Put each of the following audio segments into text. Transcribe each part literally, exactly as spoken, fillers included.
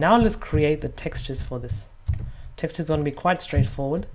now let's create the textures for this. Textures going to be quite straightforward.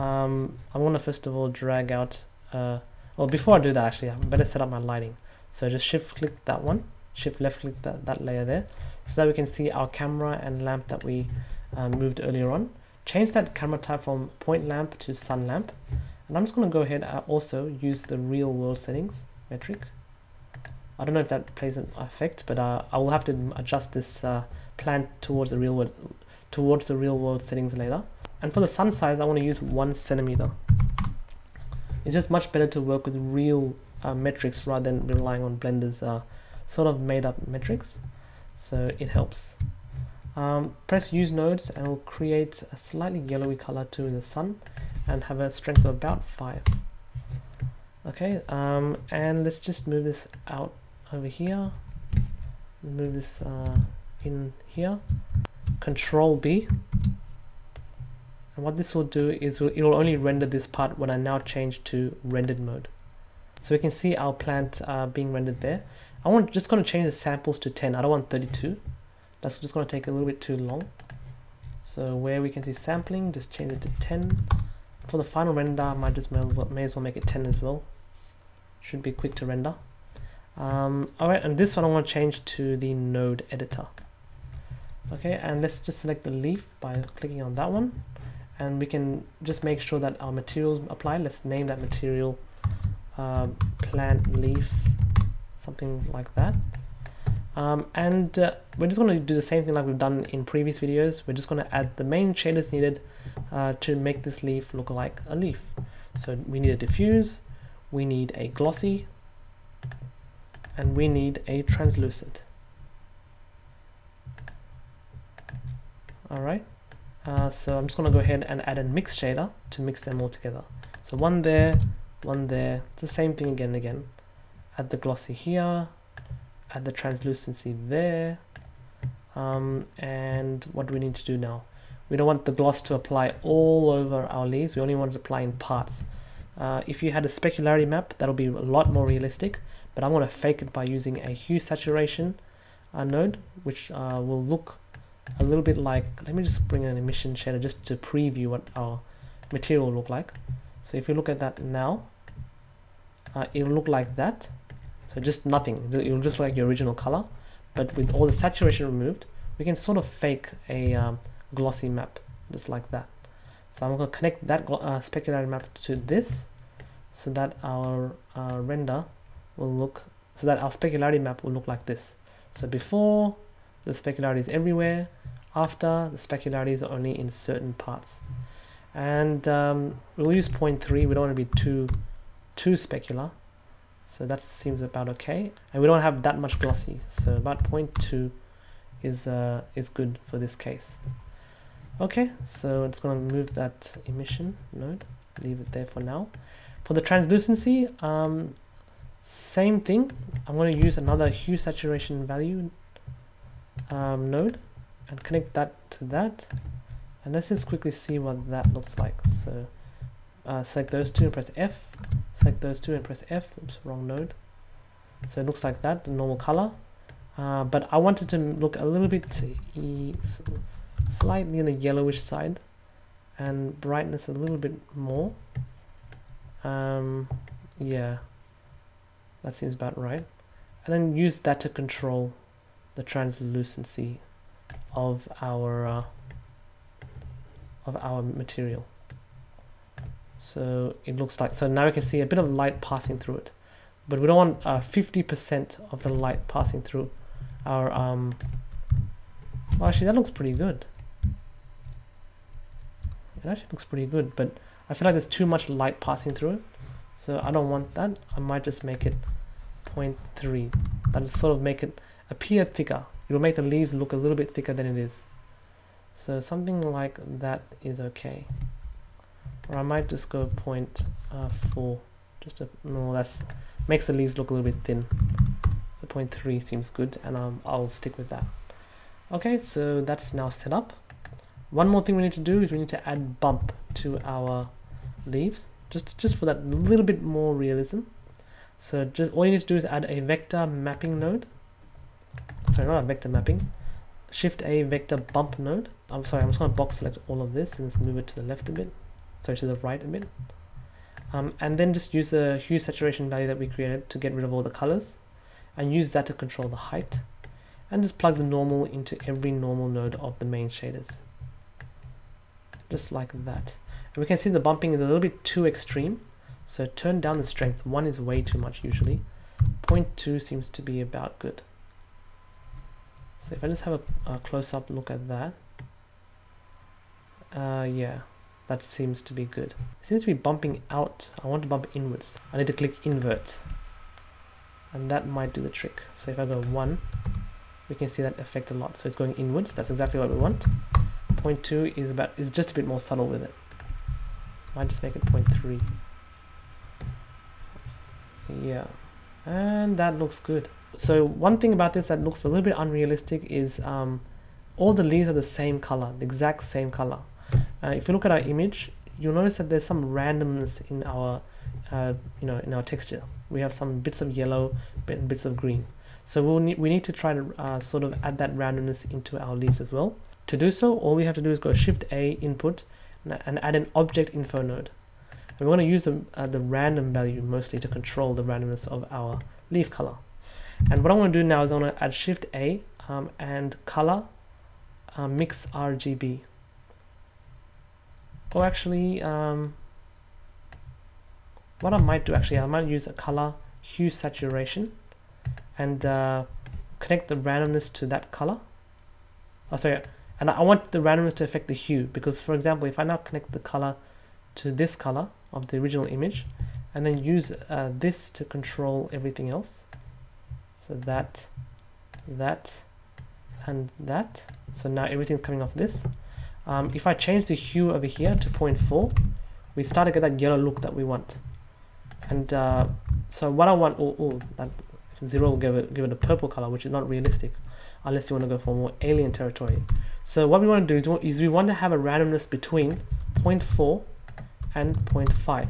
Um, I want to first of all drag out. Uh, well, before I do that, actually, I better set up my lighting. So just shift click that one, shift left click that, that layer there, so that we can see our camera and lamp that we uh, moved earlier on. Change that camera type from point lamp to sun lamp, and I'm just going to go ahead and also use the real world settings metric. I don't know if that plays an effect, but uh, I will have to adjust this uh, plan towards the real world towards the real world settings later. And for the sun size, I want to use one centimeter. It's just much better to work with real uh, metrics rather than relying on Blender's uh, sort of made-up metrics, so it helps. Um, press use nodes and we'll create a slightly yellowy color too in the sun, and have a strength of about five. Okay, um, and let's just move this out over here. Move this uh, in here. Control B. And what this will do is it will only render this part when I now change to rendered mode. So we can see our plant uh, being rendered there. I want just going to change the samples to ten. I don't want thirty-two. That's just going to take a little bit too long. So where we can see sampling, just change it to ten. For the final render, I might just may, may as well make it ten as well. Should be quick to render. Um, Alright, and this one I want to change to the node editor. Okay, and let's just select the leaf by clicking on that one. And we can just make sure that our materials apply. Let's name that material uh, plant leaf, something like that. Um, and uh, we're just going to do the same thing like we've done in previous videos. We're just going to add the main shaders needed uh, to make this leaf look like a leaf. So we need a diffuse, we need a glossy, and we need a translucent. Alright, uh, so I'm just going to go ahead and add a mix shader to mix them all together. So one there, one there, it's the same thing again and again. Add the glossy here. Add the translucency there, um, and what do we need to do now? We don't want the gloss to apply all over our leaves. We only want it to apply in parts. Uh, if you had a specularity map, that'll be a lot more realistic, but I want to fake it by using a hue saturation uh, node, which uh, will look a little bit like, let me just bring an emission shader just to preview what our material will look like. So if you look at that now, uh, it'll look like that. So just nothing, it'll just look like your original color, but with all the saturation removed, we can sort of fake a um, glossy map, just like that. So I'm going to connect that uh, specularity map to this, so that our uh, render will look, so that our specularity map will look like this. So before, the specularity is everywhere, after, the specularity is only in certain parts. And um, we'll use zero point three, we don't want to be too, too specular. So that seems about okay, and we don't have that much glossy, so about zero point two is uh, is good for this case. Okay, so it's going to move that emission node, leave it there for now. For the translucency, um, same thing. I'm going to use another hue saturation value um, node and connect that to that, and let's just quickly see what that looks like. So uh, select those two and press F. Select those two and press F. Oops, wrong node. So it looks like that, the normal color. Uh, but I wanted to look a little bit e slightly on the yellowish side, and brightness a little bit more. Um, yeah, that seems about right. And then use that to control the translucency of our uh, of our material. So it looks like, so now we can see a bit of light passing through it, but we don't want fifty percent uh, of the light passing through our, um, well, actually that looks pretty good. It actually looks pretty good, but I feel like there's too much light passing through it. So I don't want that. I might just make it zero point three. That'll sort of make it appear thicker. It'll make the leaves look a little bit thicker than it is. So something like that is okay. Or I might just go point uh, four, just a no. That's makes the leaves look a little bit thin. So point three seems good, and um, I'll stick with that. Okay, so that's now set up. One more thing we need to do is we need to add bump to our leaves, just just for that little bit more realism. So just all you need to do is add a vector mapping node. Sorry, not a vector mapping. Shift A vector bump node. I'm sorry, I'm just going to box select all of this and just move it to the left a bit. Sorry, to the right a bit. Um, and then just use the hue saturation value that we created to get rid of all the colors, and use that to control the height. And just plug the normal into every normal node of the main shaders. Just like that. And we can see the bumping is a little bit too extreme. So turn down the strength. One is way too much usually. zero point two seems to be about good. So if I just have a, a close-up look at that. Uh, yeah, that seems to be good. It seems to be bumping out. I want to bump inwards. I need to click invert. And that might do the trick. So if I go one, we can see that effect a lot. So it's going inwards. That's exactly what we want. zero point two is about is just a bit more subtle with it. Might just make it zero point three. Yeah, and that looks good. So one thing about this that looks a little bit unrealistic is um, all the leaves are the same color, the exact same color. Uh, if you look at our image, you'll notice that there's some randomness in our, uh, you know, in our texture. We have some bits of yellow, bits of green. So we'll ne we need to try to uh, sort of add that randomness into our leaves as well. To do so, all we have to do is go Shift A input and add an object info node. And we want to use the, uh, the random value mostly to control the randomness of our leaf color. And what I want to do now is I want to add Shift A um, and color uh, mix R G B. Or actually, um, what I might do actually, I might use a color hue saturation and uh, connect the randomness to that color. Oh, sorry. And I want the randomness to affect the hue, because for example, if I now connect the color to this color of the original image and then use uh, this to control everything else. So that, that, and that. So now everything's coming off this. Um, if I change the hue over here to zero point four, we start to get that yellow look that we want. And uh, so what I want, oh, oh that zero will give it, give it a purple color, which is not realistic, unless you want to go for more alien territory. So what we want to do is we want to have a randomness between zero point four and zero point five.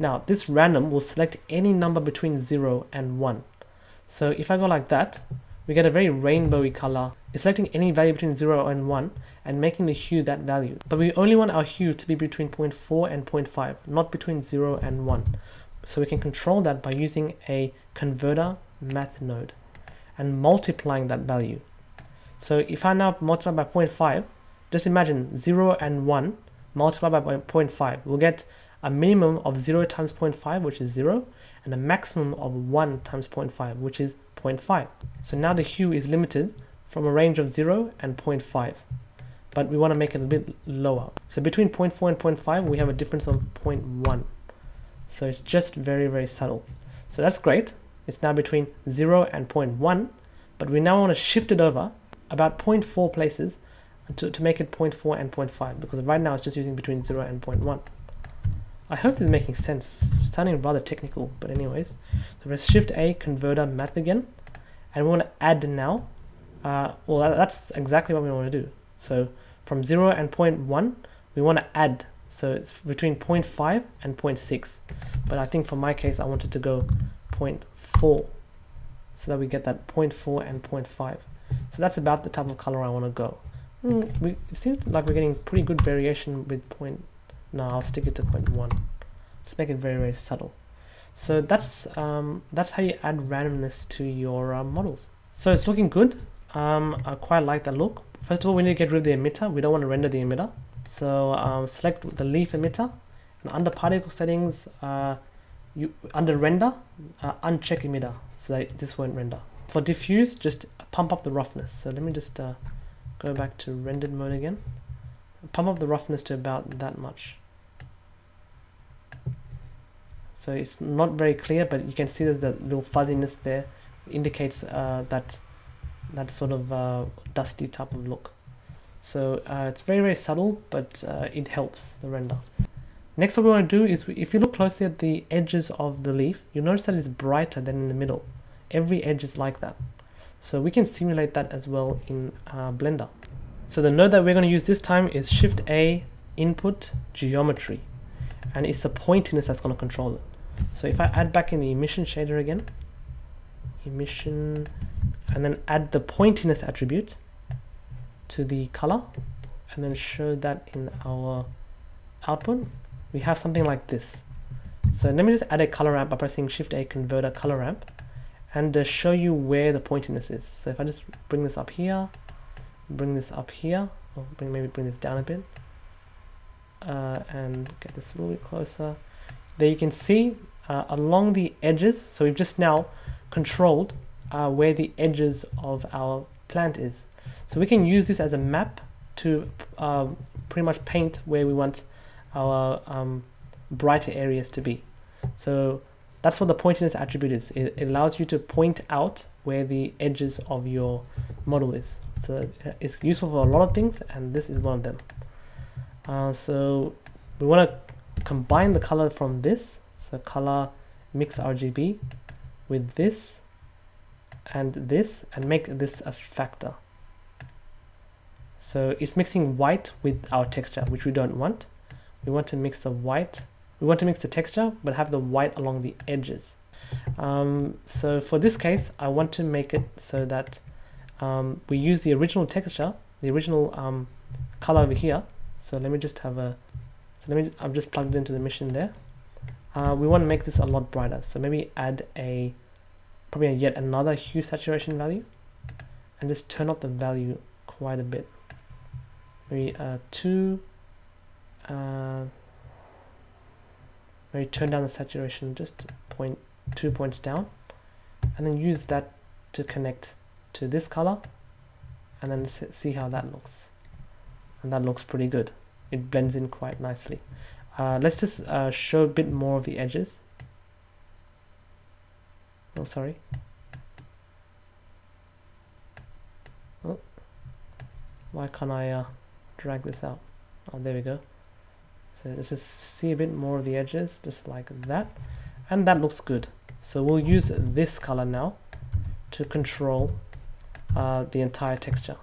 Now, this random will select any number between zero and one. So if I go like that, we get a very rainbowy color. It's selecting any value between zero and one and making the hue that value. But we only want our hue to be between zero point four and zero point five, not between zero and one. So we can control that by using a converter math node and multiplying that value. So if I now multiply by zero point five, just imagine zero and one multiplied by zero point five. We'll get a minimum of zero times zero point five, which is zero, and a maximum of one times zero point five, which is zero point five. So now the hue is limited from a range of zero and zero point five, but we want to make it a bit lower. So between zero point four and zero point five, we have a difference of zero point one. So it's just very, very subtle. So that's great. It's now between zero and zero point one, but we now want to shift it over about zero point four places to, to make it zero point four and zero point five, because right now it's just using between zero and zero point one. I hope this is making sense. It's sounding rather technical, but anyways. So press Shift A, Converter, Math again, and we want to add now. Uh, well, that, that's exactly what we want to do. So from zero and zero point one, we want to add. So it's between zero point five and zero point six. But I think for my case, I wanted to go zero point four, so that we get that zero point four and zero point five. So that's about the type of color I want to go. Mm, we, it seems like we're getting pretty good variation with point. No, I'll stick it to zero point one. Let's make it very, very subtle. So that's um, that's how you add randomness to your uh, models. So it's looking good. Um, I quite like that look. First of all, we need to get rid of the emitter. We don't want to render the emitter. So um, select the leaf emitter, and under particle settings, uh, you under render, uh, uncheck emitter, so that this won't render. For diffuse, just pump up the roughness. So let me just uh, go back to rendered mode again. Pump up the roughness to about that much. So it's not very clear, but you can see that the little fuzziness there indicates uh, that that sort of uh, dusty type of look. So uh, it's very, very subtle, but uh, it helps the render. Next, what we want to do is, we, if you look closely at the edges of the leaf, you'll notice that it's brighter than in the middle. Every edge is like that. So we can simulate that as well in uh, Blender. So the node that we're going to use this time is Shift A, Input, Geometry. And it's the pointiness that's going to control it. So if I add back in the emission shader again, emission, and then add the pointiness attribute, to the color and then show that in our output, we have something like this. So let me just add a color ramp by pressing Shift A, Converter, Color Ramp, and uh, show you where the pointiness is. So if I just bring this up here, bring this up here, or bring, maybe bring this down a bit, uh, and get this a little bit closer. There you can see uh, along the edges, so we've just now controlled uh, where the edges of our plant is. So we can use this as a map to uh, pretty much paint where we want our um, brighter areas to be. So that's what the pointiness attribute is. It allows you to point out where the edges of your model is. So it's useful for a lot of things, and this is one of them. Uh, so we want to combine the color from this. So color mix R G B with this and this, and make this a factor. So it's mixing white with our texture, which we don't want. We want to mix the white. We want to mix the texture, but have the white along the edges. Um, so for this case, I want to make it so that um, we use the original texture, the original um, color over here. So let me just have a. So let me. I've just plugged it into the mission there. Uh, we want to make this a lot brighter. So maybe add a probably a yet another hue saturation value, and just turn up the value quite a bit. Maybe uh, two. Uh, maybe turn down the saturation just point two points down, and then use that to connect to this color, and then see how that looks. And that looks pretty good. It blends in quite nicely. Uh, let's just uh, show a bit more of the edges. Oh, sorry. Oh, why can't I uh, drag this out? Oh, there we go. So let's just see a bit more of the edges, just like that. And that looks good. So we'll use this color now to control uh, the entire texture.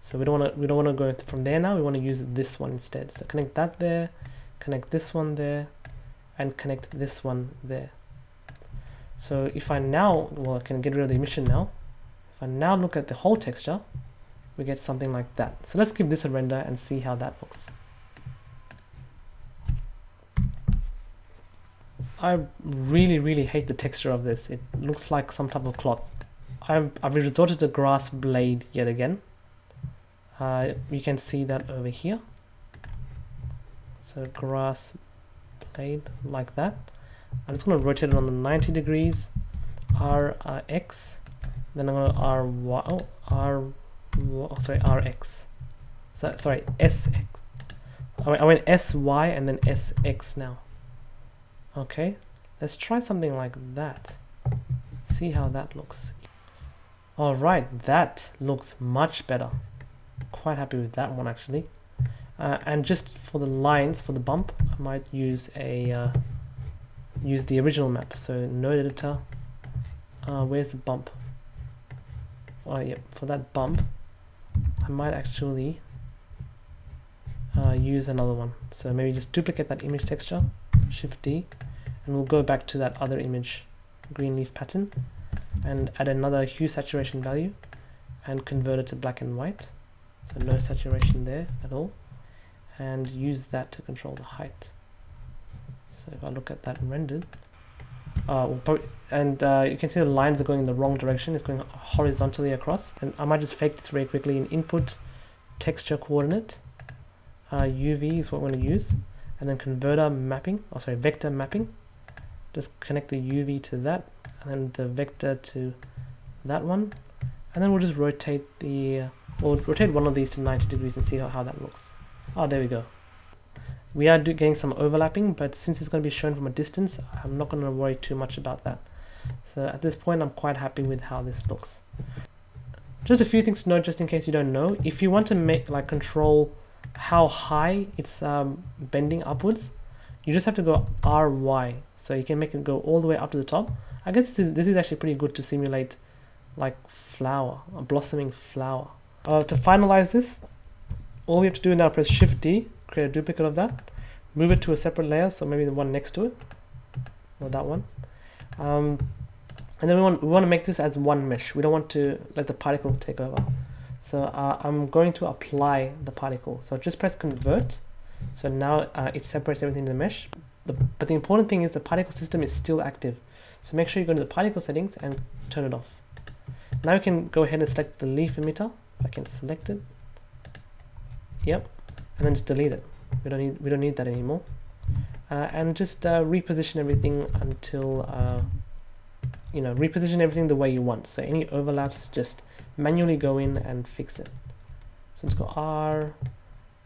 So we don't want to we don't want to go from there now. We want to use this one instead. So connect that there, connect this one there, and connect this one there. So if I now, well, I can get rid of the emission now. If I now look at the whole texture, we get something like that. So let's give this a render and see how that looks. I really, really hate the texture of this. It looks like some type of cloth. I've, I've resorted to grass blade yet again. Uh, you can see that over here. So grass blade like that. I'm just going to rotate it on the ninety degrees. R, R, X. Then I'm going to R, Y, oh, R, oh, sorry, R X. So, sorry, S X. I went, I went S Y and then S X now. Okay, let's try something like that. See how that looks. All right, that looks much better. Quite happy with that one actually. Uh, and just for the lines, for the bump, I might use a uh, use the original map. So node editor. Uh, where's the bump? Oh yep, yeah, for that bump, I might actually uh, use another one. So maybe just duplicate that image texture. Shift D, and we'll go back to that other image, green leaf pattern, and add another hue saturation value and convert it to black and white. So no saturation there at all, and use that to control the height. So if I look at that rendered, uh, we'll probably, and uh, you can see the lines are going in the wrong direction. It's going horizontally across, and I might just fake this very quickly in input texture coordinate. Uh, U V is what we're going to use. And then converter mapping, or sorry, vector mapping. Just connect the U V to that, and then the vector to that one. And then we'll just rotate the, uh, we'll rotate one of these to ninety degrees and see how, how that looks. Oh, there we go. We are do getting some overlapping, but since it's going to be shown from a distance, I'm not going to worry too much about that. So at this point, I'm quite happy with how this looks. Just a few things to note, just in case you don't know. If you want to make like control how high it's um, bending upwards, you just have to go R Y, so you can make it go all the way up to the top. I guess this is, this is actually pretty good to simulate like flower, a blossoming flower. Uh, to finalize this, all we have to do now is press Shift D, create a duplicate of that, move it to a separate layer, so maybe the one next to it, or that one, um, and then we want, we want to make this as one mesh. We don't want to let the particle take over. So uh, I'm going to apply the particle. So just press convert. So now uh, it separates everything in the mesh. The, but the important thing is the particle system is still active. So make sure you go to the particle settings and turn it off. Now you can go ahead and select the leaf emitter. I can select it. Yep, and then just delete it. We don't need we don't need that anymore. Uh, and just uh, reposition everything until uh, you know reposition everything the way you want. So any overlaps, just manually go in and fix it. So let's go R,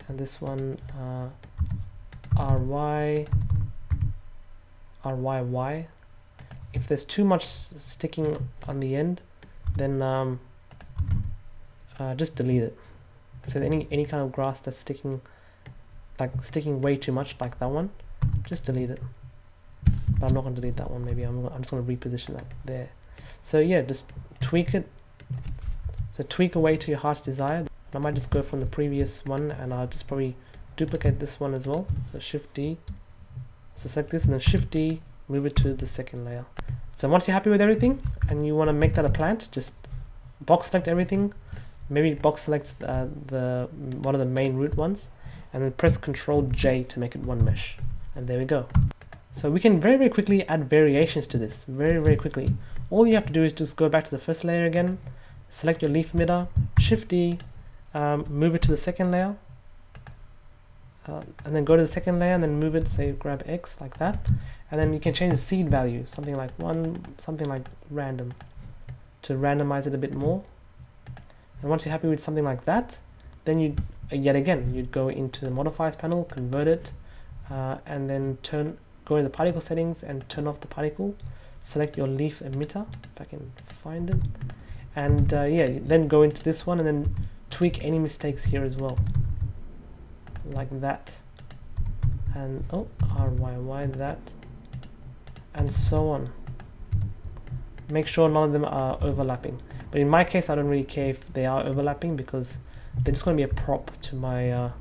and this one uh, R Y, R Y Y. If there's too much sticking on the end, then um, uh, just delete it. If there's any any kind of grass that's sticking, like sticking way too much, like that one, just delete it. But I'm not going to delete that one. Maybe I'm I'm just going to reposition that there. So yeah, just tweak it. So tweak away to your heart's desire. I might just go from the previous one, and I'll just probably duplicate this one as well. So Shift D. So select this and then Shift D, move it to the second layer. So once you're happy with everything and you want to make that a plant, just box select everything. Maybe box select uh, the one of the main root ones, and then press Ctrl J to make it one mesh. And there we go. So we can very, very quickly add variations to this. Very, very quickly. All you have to do is just go back to the first layer again, select your leaf emitter, Shift D, um, move it to the second layer, uh, and then go to the second layer and then move it, say grab X like that. And then you can change the seed value, something like one, something like random, to randomize it a bit more. And once you're happy with something like that, then you, yet again, you'd go into the modifiers panel, convert it, uh, and then turn, go into the particle settings and turn off the particle, select your leaf emitter, if I can find it, and uh, yeah, then go into this one and then tweak any mistakes here as well, like that, and oh, R Y Y that, and so on. Make sure none of them are overlapping. But in my case, I don't really care if they are overlapping because they're just going to be a prop to my uh,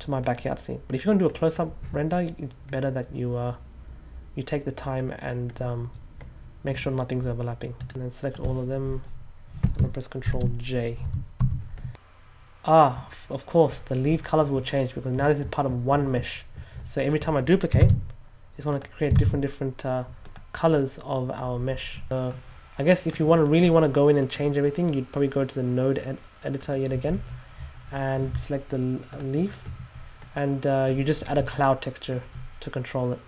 to my backyard scene. But if you're going to do a close-up render, it's better that you uh, you take the time and um, make sure nothing's overlapping. And then select all of them and then press Ctrl J. Ah, of course, the leaf colors will change because now this is part of one mesh. So every time I duplicate, I just want to create different different uh, colors of our mesh. Uh, I guess if you want to really want to go in and change everything, you'd probably go to the node ed editor yet again and select the leaf, and uh, you just add a cloud texture to control it.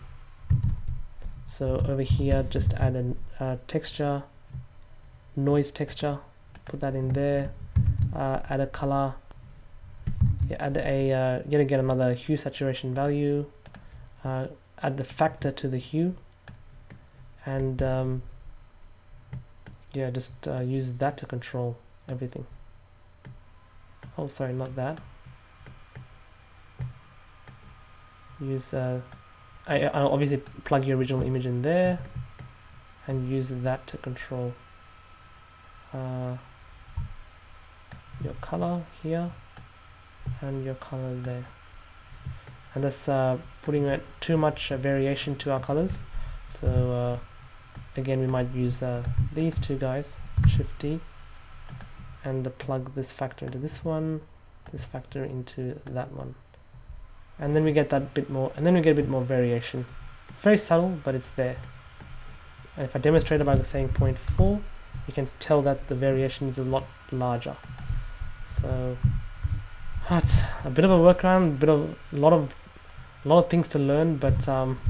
So over here, just add a uh, texture, noise texture, put that in there, uh, add a color, yeah, add a uh, yet again another hue saturation value, uh, add the factor to the hue, and um, yeah, just uh, use that to control everything. Oh, sorry, not that. Use, uh, I, I obviously plug your original image in there and use that to control uh, your color here and your color there. And that's uh, putting it too much uh, variation to our colors. So uh, again, we might use uh, these two guys, Shift D, and uh, plug this factor into this one, this factor into that one, and then we get that bit more, and then we get a bit more variation. It's very subtle, but it's there. And if I demonstrate it by saying zero point four, you can tell that the variation is a lot larger. So that's a bit of a workaround, bit of a lot of a lot of things to learn, but. Um,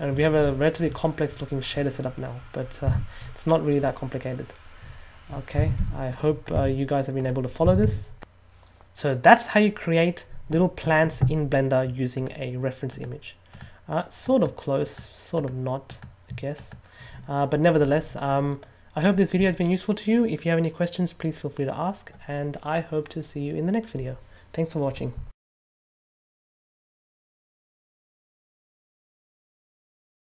And we have a relatively complex looking shader setup now, but uh, it's not really that complicated. Okay, I hope uh, you guys have been able to follow this. So that's how you create little plants in Blender using a reference image. Uh, sort of close, sort of not, I guess. Uh, but nevertheless, um, I hope this video has been useful to you. If you have any questions, please feel free to ask. And I hope to see you in the next video. Thanks for watching.